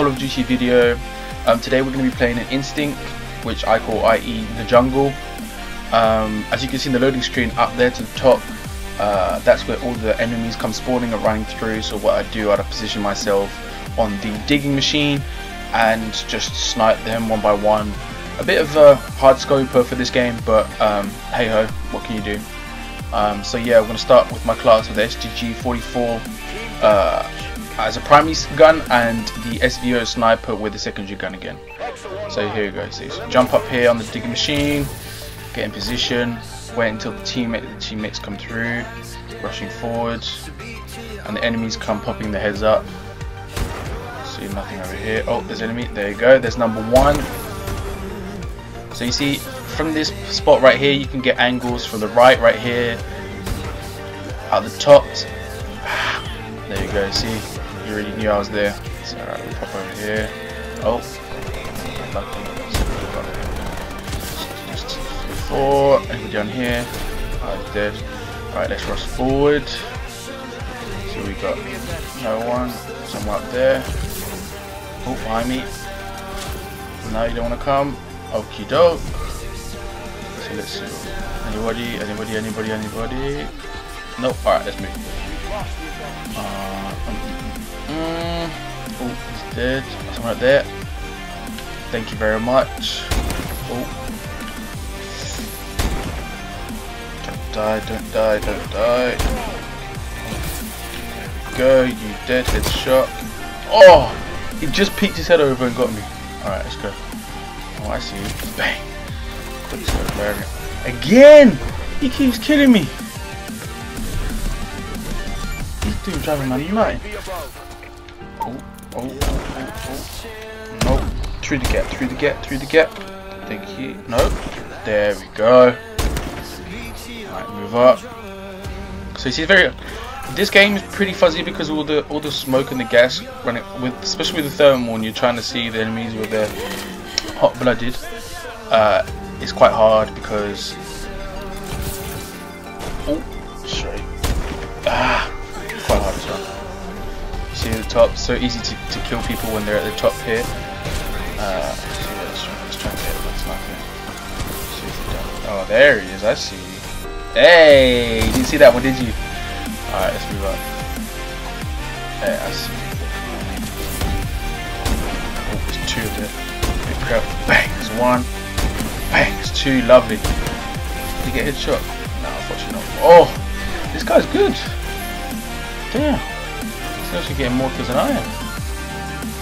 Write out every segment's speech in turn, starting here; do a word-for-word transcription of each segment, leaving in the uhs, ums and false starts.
Call of Duty video. Um, today we're going to be playing an Instinct, which I call I E the Jungle. Um, as you can see in the loading screen up there to the top, uh, that's where all the enemies come spawning and running through. So what I do, I'd position myself on the digging machine and just snipe them one by one. A bit of a hard scoper for this game, but um, hey ho, what can you do? Um, so yeah, I'm going to start with my class with the S T G forty-four uh, as a primary gun and the S V O sniper with the secondary gun again. So here you go, so jump up here on the digging machine, get in position, wait until the, teammate, the teammates come through, rushing forward, and the enemies come popping their heads up. See nothing over here, oh there's enemy, there you go, there's number one. So you see, from this spot right here, you can get angles from the right, right here, at the top. There you go. See, you already knew I was there. So alright, we pop over here. Oh, just four. And down here. I'm dead. Alright, let's rush forward. So we got no one. Someone up there. Oh, behind me. No, you don't want to come. Okie doke. So let's see. Anybody, anybody, anybody, anybody? Nope. Alright, let's move. Uh, um, mm, oh, he's dead. Someone right there. Thank you very much. Oh. Don't die, don't die, don't die. There we go, you dead, headshot. Oh! He just peeked his head over and got me. Alright, let's go. Oh, I see you. Bang! Quick scope there. Again! He keeps killing me! This dude's driving my mind. Oh, oh, oh, oh, oh. No. Through the gap, through the gap, through the gap. Thank you. No. There we go. Alright, move up. So you see, very. This game is pretty fuzzy because all the all the smoke and the gas running with, especially with the thermal, and you're trying to see the enemies with their hot blooded. Uh, it's quite hard because. Oh, sorry. Ah, quite hard as well. You see the top, so easy to, to kill people when they're at the top here. Uh, so yeah, let's, try, let's try and get it. Let's not get it. See if we don't. Oh, there he is. I see. Hey, you didn't see that one, did you? All right, let's move on. Hey, I see. Oh, there's two there. Bang, there's one. Bang, there's two. Lovely. Did he get headshot? No, unfortunately not. Oh, this guy's good. Damn. He's actually getting more kills than I am.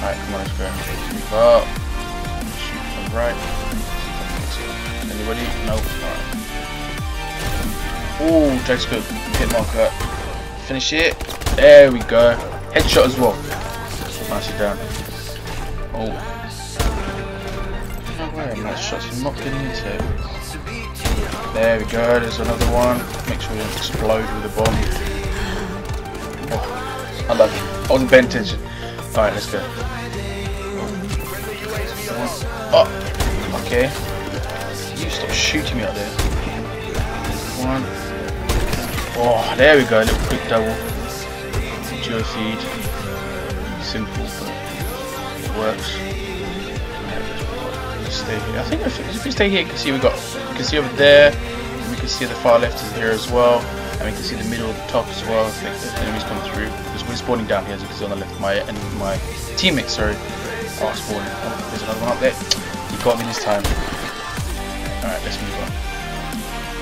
Alright, come on, let's go. Move up. Shoot from right. Anybody? Nope. Alright. Oh, drag scope. Hit marker. Finish it. There we go. Headshot as well. Nicely done. Oh. Where are my shots? I'm not getting into. There we go, there's another one. Make sure you don't explode with a bomb. Oh, I love it. On bent tension. Alright, let's go. Oh, okay. You stop shooting me out there. One. Oh, there we go, a little quick double. Geo feed. Simple, but it works. Stay here. I think if, if we stay here, you can see we got, you can see over there, and we can see the far left is there as well, and we can see the middle, the top as well. I think the enemies come through because we're spawning down here, as you can see on the left. My and my teammates, sorry, are spawning. Oh, there's another one up there. He got me this time. All right, let's move on.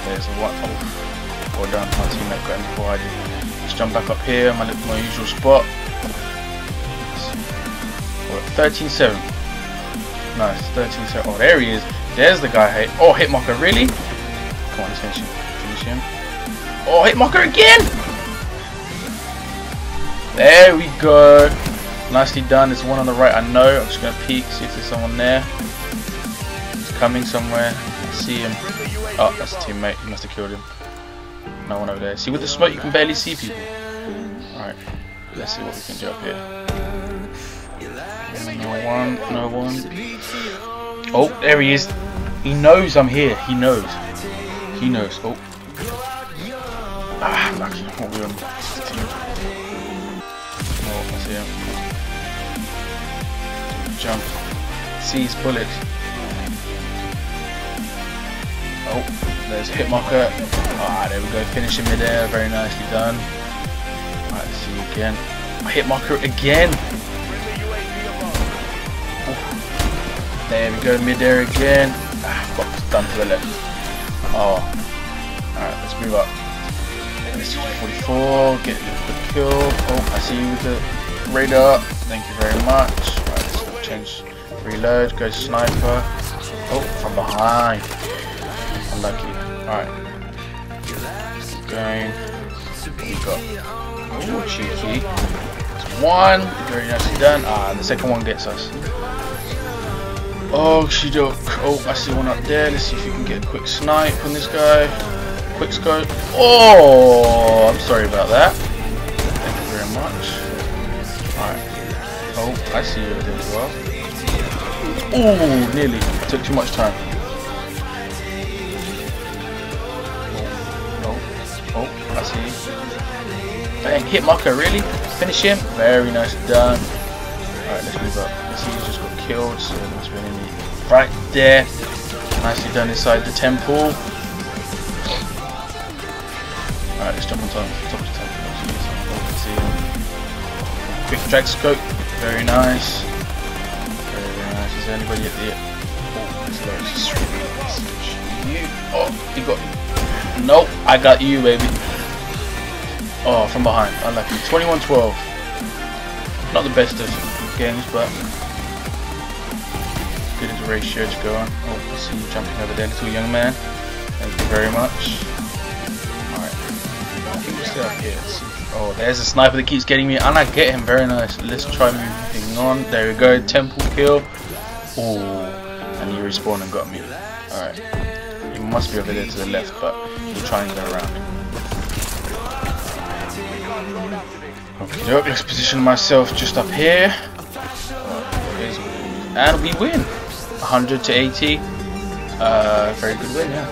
There's a one. Oh, well done. My teammate got me before I did. Let's jump back up here. My my usual spot. thirteen seven. Nice, thirteen seconds. Oh, there he is. There's the guy. Hey, oh, hit marker, really? Come on, let's finish him. Finish him. Oh, hit marker again. There we go. Nicely done. There's one on the right. I know. I'm just gonna peek, see if there's someone there. He's coming somewhere. I see him. Oh, that's a teammate. He must have killed him. No one over there. See, with the smoke, you can barely see people. All right. Let's see what we can do up here. No one. No one. Oh, there he is. He knows I'm here. He knows. He knows. Oh. Ah, lucky. Oh, we oh, I see him. jump, seize bullet. Oh, there's a hit marker. Ah, there we go, finishing midair, very nicely done. Alright, see you again. I hit marker again. Oh, there we go, midair again. Ah, got done to the left. Oh, alright, let's move up. S T G forty-four, get the kill. Oh, I see you with the radar. Thank you very much. Right, let's change. Reload, go sniper. Oh, from behind. Unlucky. Alright. Going. What we got? Oh, cheeky. That's one. Very nicely done. Ah, the second one gets us. Oh, she do. Oh, I see one up there. Let's see if you can get a quick snipe on this guy. Quick scope. Oh, I'm sorry about that. Thank you very much. Alright. Oh, I see you there as well. Oh, nearly. It took too much time. Oh, oh, oh, I see you. Dang, hit marker, really? Finish him. Very nice done. Alright, let's move up. I see you just got killed, so there must be an enemy right there. Nicely done inside the temple. Alright, let's jump on top, top to top. Quick drag scope, very nice. Very, very nice. Is there anybody at the end? Oh, you got. Nope, I got you, baby. Oh, from behind. Unlucky. twenty-one twelve. Not the best of games, but good as a ratio to go on. Oh, I see you jumping over there, little young man. Thank you very much. Oh, there's a sniper that keeps getting me, and I get him. Very nice. Let's try moving on. There we go. Temple kill. Oh, and he respawned and got me. Alright. He must be over there to the left, but he'll try and go around. Okay, let's position myself just up here. And we win. one hundred to eighty. Uh, very good win, yeah.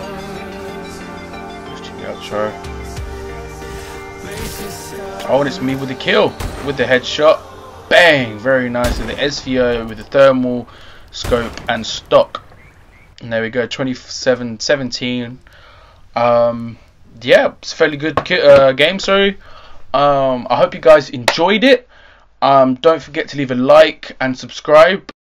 Let's check the outro. Oh, and it's me with the kill, with the headshot. Bang! Very nice. And the S V O with the thermal scope and stock. And there we go, twenty-seven seventeen. Um, yeah, it's a fairly good uh, game, sorry. Um, I hope you guys enjoyed it. Um, don't forget to leave a like and subscribe.